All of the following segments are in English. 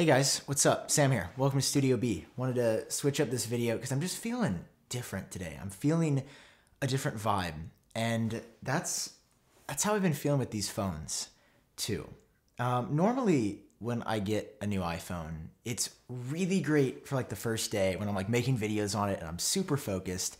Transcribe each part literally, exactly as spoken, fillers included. Hey guys, what's up? Sam here. Welcome to Studio B. Wanted to switch up this video because I'm just feeling different today. I'm feeling a different vibe, and that's that's how I've been feeling with these phones too. Um, normally, when I get a new iPhone, it's really great for like the first day when I'm like making videos on it and I'm super focused.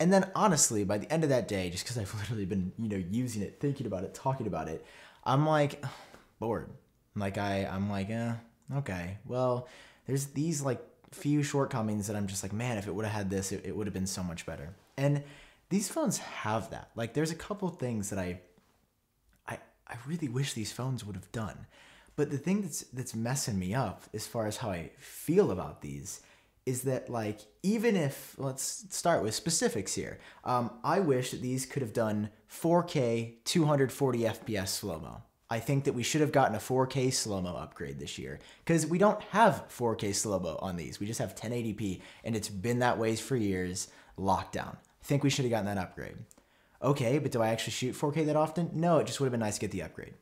And then honestly, by the end of that day, just because I've literally been you know using it, thinking about it, talking about it, I'm like oh, bored. Like I I'm like eh. Okay, well, there's these like few shortcomings that I'm just like, man, if it would have had this, it, it would have been so much better. And these phones have that. Like there's a couple things that I, I, I really wish these phones would have done. But the thing that's, that's messing me up as far as how I feel about these is that like, even if, let's start with specifics here. Um, I wish that these could have done four K, two hundred forty F P S slow-mo. I think that we should have gotten a four K slow-mo upgrade this year because we don't have four K slow-mo on these. We just have ten eighty p, and it's been that way for years, lockdown. I think we should have gotten that upgrade. Okay, but do I actually shoot four K that often? No, it just would have been nice to get the upgrade.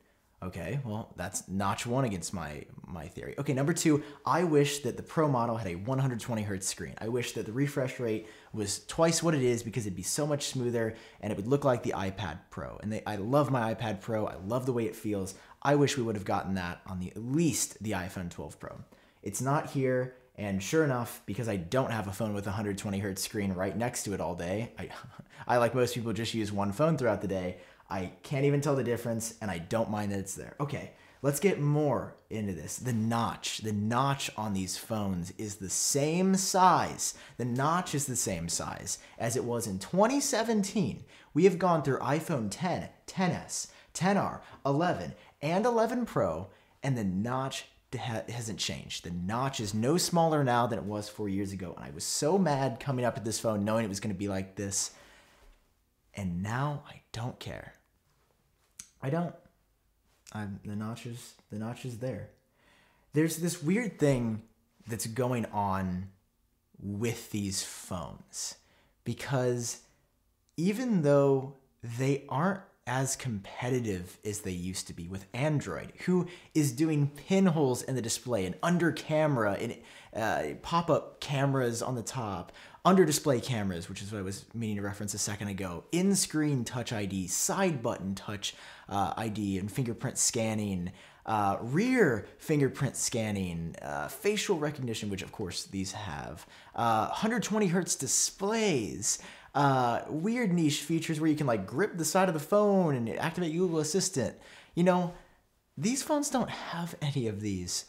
Okay, well, that's notch one against my, my theory. Okay, number two, I wish that the Pro model had a one hundred twenty hertz screen. I wish that the refresh rate was twice what it is because it'd be so much smoother and it would look like the iPad Pro. And they, I love my iPad Pro. I love the way it feels. I wish we would have gotten that on the, at least the iPhone twelve Pro. It's not here, and sure enough, because I don't have a phone with a one hundred twenty hertz screen right next to it all day, I, I like most people just use one phone throughout the day, I can't even tell the difference, and I don't mind that it's there. Okay, let's get more into this. The notch, the notch on these phones is the same size. The notch is the same size as it was in twenty seventeen. We have gone through iPhone ten, ten S, ten R, eleven, and eleven Pro, and the notch hasn't changed. The notch is no smaller now than it was four years ago, and I was so mad coming up at this phone knowing it was gonna be like this, and now I don't care. I don't. I'm, the notch is the notch is there. There's this weird thing that's going on with these phones because even though they aren't as competitive as they used to be with Android, who is doing pinholes in the display and under camera and uh, pop-up cameras on the top, under display cameras, which is what I was meaning to reference a second ago, in-screen touch I D, side button touch uh, I D and fingerprint scanning, uh, rear fingerprint scanning, uh, facial recognition, which of course these have, uh, one hundred twenty hertz displays, Uh, weird niche features where you can like grip the side of the phone and activate Google Assistant. You know, these phones don't have any of these,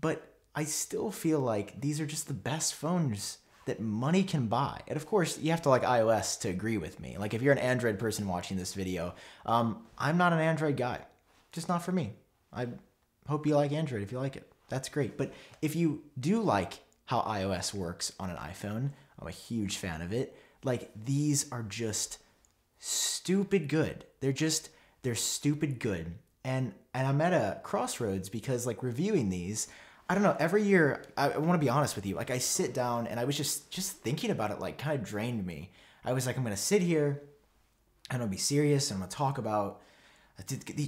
but I still feel like these are just the best phones that money can buy. And of course, you have to like iOS to agree with me. Like if you're an Android person watching this video, um, I'm not an Android guy, just not for me. I hope you like Android if you like it. That's great. But if you do like how iOS works on an iPhone, I'm a huge fan of it. Like these are just stupid good. They're just, they're stupid good. And and I'm at a crossroads because like reviewing these, I don't know, every year, I, I wanna be honest with you, like I sit down and I was just, just thinking about it, like kind of drained me. I was like, I'm gonna sit here and I'll be serious and I'm gonna talk about,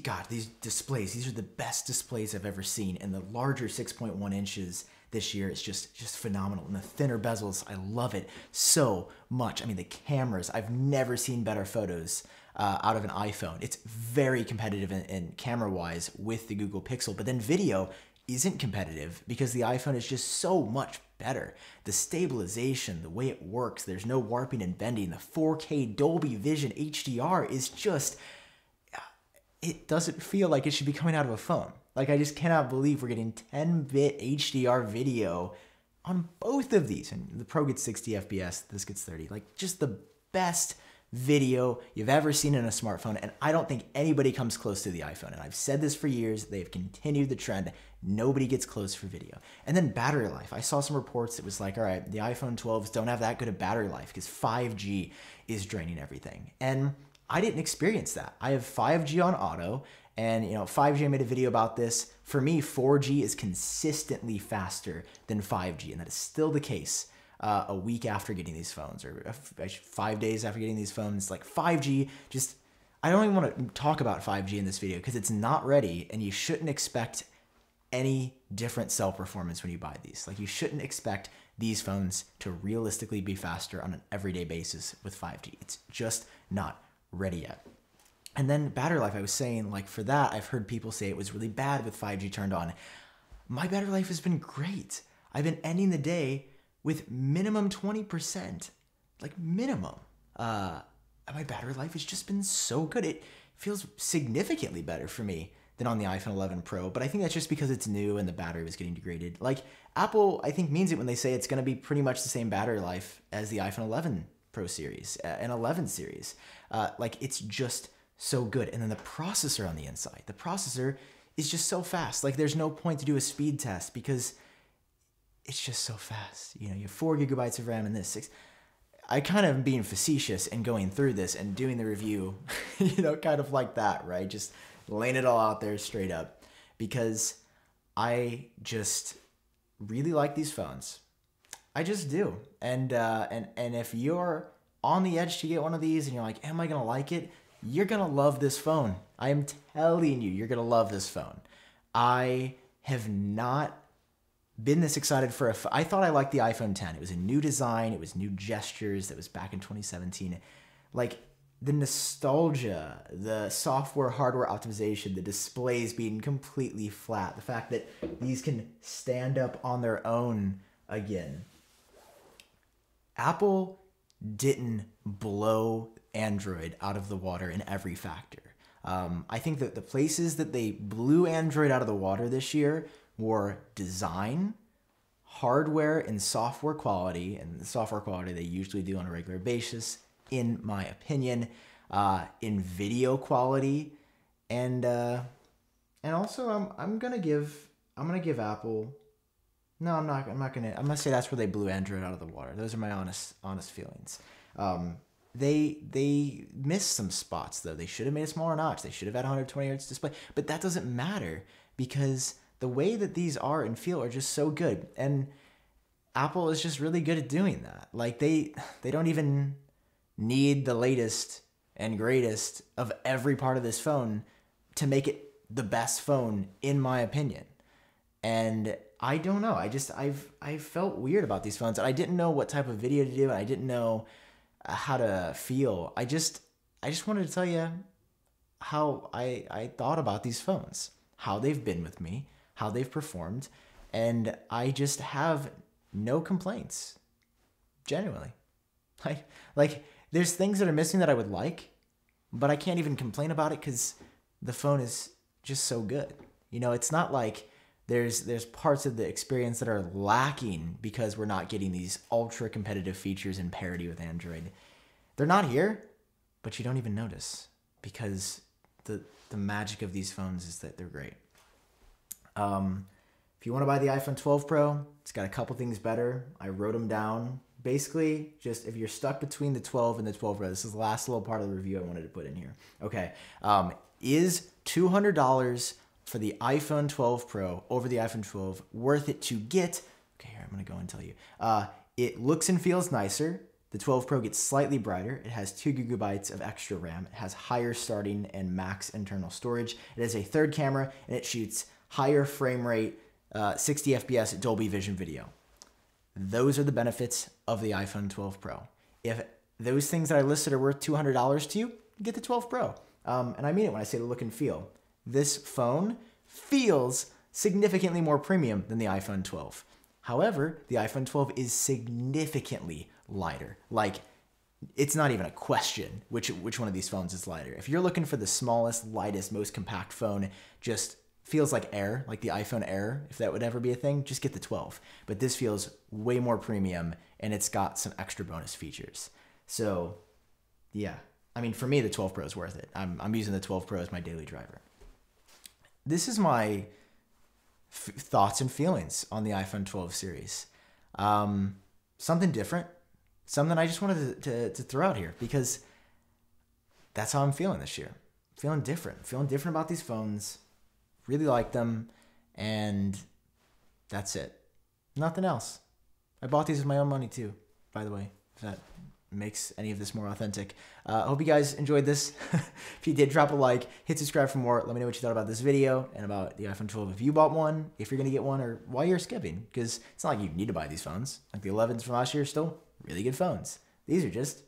God, these displays, these are the best displays I've ever seen. And the larger six point one inches this year is just, just phenomenal. And the thinner bezels, I love it so much. I mean, the cameras, I've never seen better photos uh, out of an iPhone. It's very competitive in, in camera-wise with the Google Pixel, but then video isn't competitive because the iPhone is just so much better. The stabilization, the way it works, there's no warping and bending. The four K Dolby Vision H D R is just, it doesn't feel like it should be coming out of a phone. Like I just cannot believe we're getting ten bit H D R video on both of these. And the Pro gets sixty F P S, this gets thirty. Like just the best video you've ever seen in a smartphone. And I don't think anybody comes close to the iPhone. And I've said this for years, they've continued the trend. Nobody gets close for video. And then battery life. I saw some reports that was like, all right, the iPhone twelves don't have that good of battery life because five G is draining everything. And I didn't experience that. I have five G on auto, and you know, five G, I made a video about this. For me, four G is consistently faster than five G, and that is still the case uh, a week after getting these phones, or five days after getting these phones. Like five G, just, I don't even wanna talk about five G in this video because it's not ready, and you shouldn't expect any different cell performance when you buy these. Like, you shouldn't expect these phones to realistically be faster on an everyday basis with five G. It's just not ready yet. And then battery life, I was saying, like, for that, I've heard people say it was really bad with five G turned on. My battery life has been great. I've been ending the day with minimum twenty percent, like minimum. Uh, my battery life has just been so good. It feels significantly better for me than on the iPhone eleven Pro, but I think that's just because it's new and the battery was getting degraded. Like, Apple, I think, means it when they say it's gonna be pretty much the same battery life as the iPhone eleven Pro series and eleven series. Uh, like, it's just so good. And then the processor on the inside, the processor is just so fast. Like, there's no point to do a speed test because it's just so fast. You know, you have four gigabytes of RAM and this six. I kind of am being facetious and going through this and doing the review, you know, kind of like that, right? Just laying it all out there straight up, because I just really like these phones. I just do. And, uh, and, and if you're on the edge to get one of these and you're like, am I gonna like it? You're gonna love this phone. I am telling you, you're gonna love this phone. I have not been this excited for a, f I thought I liked the iPhone ten. It was a new design, it was new gestures, that was back in twenty seventeen. Like, the nostalgia, the software, hardware optimization, the displays being completely flat, the fact that these can stand up on their own again. Apple didn't blow Android out of the water in every factor. Um, I think that the places that they blew Android out of the water this year were design, hardware, and software quality, and the software quality they usually do on a regular basis, in my opinion, uh, in video quality, and uh, and also I'm I'm gonna give I'm gonna give Apple. No, I'm not. I'm not gonna. I'm gonna say that's where they blew Android out of the water. Those are my honest honest feelings. Um, They they missed some spots, though. They should have made a smaller notch. They should have had a one hundred twenty hertz display, but that doesn't matter because the way that these are and feel are just so good, and Apple is just really good at doing that. Like, they they don't even need the latest and greatest of every part of this phone to make it the best phone, in my opinion. And I don't know. I just I've I felt weird about these phones. I didn't know what type of video to do, and I didn't know how to feel. I just, I just wanted to tell you how I, I thought about these phones, how they've been with me, how they've performed, and I just have no complaints, genuinely. Like, like there's things that are missing that I would like, but I can't even complain about it because the phone is just so good. You know, it's not like there's there's parts of the experience that are lacking because we're not getting these ultra competitive features in parity with Android. They're not here, but you don't even notice because the the magic of these phones is that they're great. Um, if you want to buy the iPhone twelve Pro, it's got a couple things better. I wrote them down. Basically, just if you're stuck between the twelve and the twelve Pro, this is the last little part of the review I wanted to put in here. Okay, um, is two hundred dollars for the iPhone twelve Pro over the iPhone twelve worth it to get? Okay, here, I'm gonna go and tell you. Uh, it looks and feels nicer. The twelve Pro gets slightly brighter. It has two gigabytes of extra RAM. It has higher starting and max internal storage. It has a third camera and it shoots higher frame rate, uh, sixty F P S Dolby Vision video. Those are the benefits of the iPhone twelve Pro. If those things that I listed are worth two hundred dollars to you, get the twelve Pro. Um, and I mean it when I say the look and feel. This phone feels significantly more premium than the iPhone twelve. However, the iPhone twelve is significantly lighter. Like, it's not even a question which, which one of these phones is lighter. If you're looking for the smallest, lightest, most compact phone, just feels like Air, like the iPhone Air, if that would ever be a thing, just get the twelve. But this feels way more premium and it's got some extra bonus features. So yeah, I mean, for me, the twelve Pro is worth it. I'm, I'm using the twelve Pro as my daily driver. This is my f thoughts and feelings on the iPhone twelve series. Um, something different, something I just wanted to, to, to throw out here because that's how I'm feeling this year. Feeling different, feeling different about these phones, really like them, and that's it. Nothing else. I bought these with my own money too, by the way, if that makes any of this more authentic. Uh, I hope you guys enjoyed this. If you did, drop a like, hit subscribe for more. Let me know what you thought about this video and about the iPhone twelve if you bought one, if you're gonna get one, or why you're skipping, because it's not like you need to buy these phones. Like the elevens from last year are still really good phones. These are just,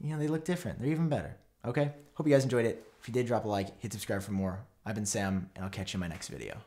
you know, they look different. They're even better. Okay? Hope you guys enjoyed it. If you did, drop a like, hit subscribe for more. I've been Sam, and I'll catch you in my next video.